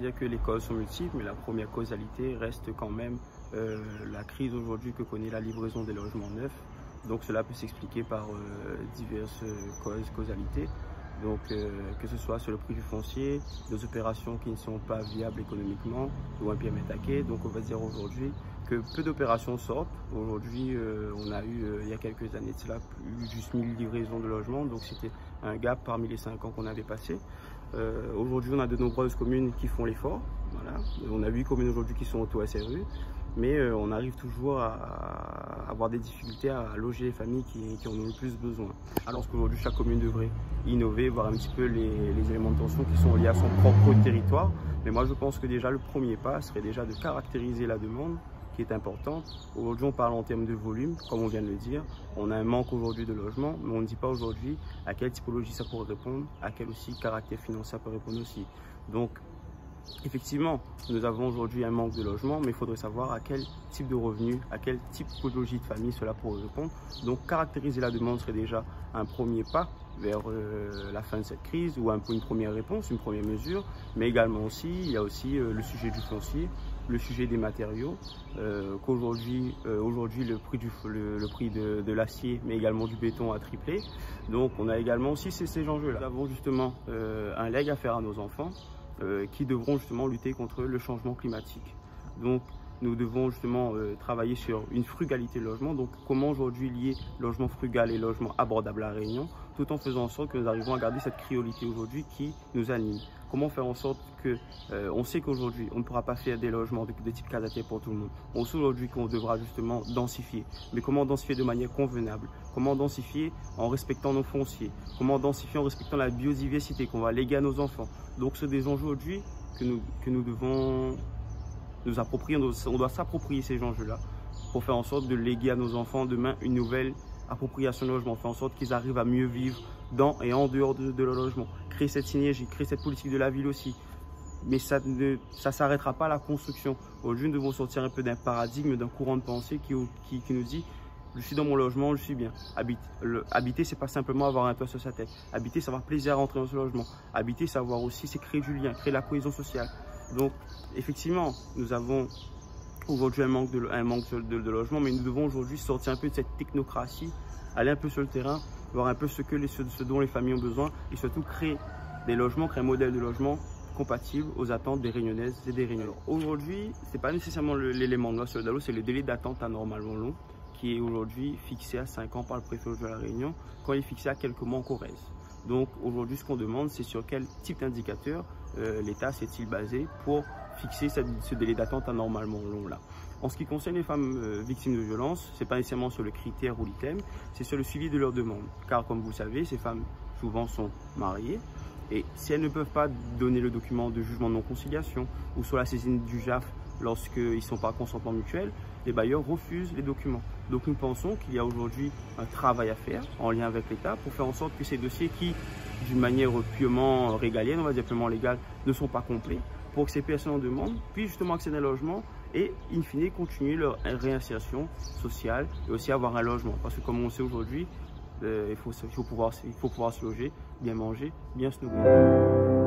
dire que les causes sont multiples, mais la première causalité reste quand même la crise aujourd'hui que connaît la livraison des logements neufs. Donc cela peut s'expliquer par diverses causalités. Donc que ce soit sur le prix du foncier, des opérations qui ne sont pas viables économiquement ou un pied à taquet. Donc on va dire aujourd'hui que peu d'opérations sortent. Aujourd'hui on a eu il y a quelques années de cela juste 1000 livraisons de logements, donc c'était un gap parmi les 5 ans qu'on avait passé. Aujourd'hui on a de nombreuses communes qui font l'effort. Voilà. On a 8 communes aujourd'hui qui sont auto-SRU, mais on arrive toujours à avoir des difficultés à loger les familles qui en ont le plus besoin. Alors qu'aujourd'hui, chaque commune devrait innover, voir un petit peu les éléments de tension qui sont liés à son propre territoire. Mais moi, je pense que déjà, le premier pas serait déjà de caractériser la demande, qui est importante. Aujourd'hui, on parle en termes de volume, comme on vient de le dire. On a un manque aujourd'hui de logements, mais on ne dit pas aujourd'hui à quelle typologie ça pourrait répondre, à quel aussi caractère financier ça peut répondre aussi. Donc, effectivement, nous avons aujourd'hui un manque de logement, mais il faudrait savoir à quel type de revenus, à quel type de typologie de famille cela pourrait répondre. Donc, caractériser la demande serait déjà un premier pas vers la fin de cette crise, ou une première réponse, une première mesure. Mais également aussi, il y a aussi le sujet du foncier, le sujet des matériaux, qu'aujourd'hui le prix de l'acier, mais également du béton a triplé. Donc, on a également aussi ces enjeux-là. Nous avons justement un leg à faire à nos enfants, qui devront justement lutter contre le changement climatique. Donc nous devons justement travailler sur une frugalité de logement, donc comment aujourd'hui lier logement frugal et logement abordable à La Réunion, tout en faisant en sorte que nous arrivons à garder cette créolité aujourd'hui qui nous anime. Comment faire en sorte que, on sait qu'aujourd'hui on ne pourra pas faire des logements de type Kadathé pour tout le monde, on sait aujourd'hui qu'on devra justement densifier, mais comment densifier de manière convenable, comment densifier en respectant nos fonciers, comment densifier en respectant la biodiversité qu'on va léguer à nos enfants. Donc ce sont des enjeux aujourd'hui que nous devons nous approprier, on doit s'approprier ces enjeux-là pour faire en sorte de léguer à nos enfants demain une nouvelle appropriation de logement, faire en sorte qu'ils arrivent à mieux vivre dans et en dehors de leur logement, créer cette synergie, créer cette politique de la ville aussi. Mais ça ne s'arrêtera pas à la construction. Aujourd'hui, nous devons sortir un peu d'un paradigme, d'un courant de pensée qui nous dit « je suis dans mon logement, je suis bien ». Habiter, ce n'est pas simplement avoir un toit sur sa tête. Habiter, c'est avoir plaisir à rentrer dans ce logement. Habiter, c'est avoir aussi, c'est créer du lien, créer de la cohésion sociale. Donc, effectivement, nous avons aujourd'hui un manque de logement, mais nous devons aujourd'hui sortir un peu de cette technocratie, aller un peu sur le terrain, voir un peu ce dont les familles ont besoin et surtout créer des logements, créer un modèle de logement compatible aux attentes des Réunionnaises et des Réunionnais. Aujourd'hui, ce n'est pas nécessairement l'élément de loi sur le dallo, c'est le délai d'attente anormalement long qui est aujourd'hui fixé à 5 ans par le préfet de La Réunion, quand il est fixé à quelques mois en Corrèze. Donc aujourd'hui, ce qu'on demande, c'est sur quel type d'indicateur l'État s'est-il basé pour fixer ce délai d'attente anormalement long là. En ce qui concerne les femmes victimes de violences, ce n'est pas nécessairement sur le critère ou l'item, c'est sur le suivi de leurs demandes. Car comme vous le savez, ces femmes souvent sont mariées et si elles ne peuvent pas donner le document de jugement de non-conciliation ou sur la saisine du JAF lorsqu'ils ne sont pas consentement mutuel, les bailleurs refusent les documents. Donc nous pensons qu'il y a aujourd'hui un travail à faire en lien avec l'État pour faire en sorte que ces dossiers qui, d'une manière purement régalienne, on va dire purement légale, ne sont pas complets, pour que ces personnes en demandent puissent justement accéder à un logement et, in fine, continuer leur réinsertion sociale et aussi avoir un logement. Parce que comme on sait aujourd'hui, il faut pouvoir se loger, bien manger, bien se nourrir.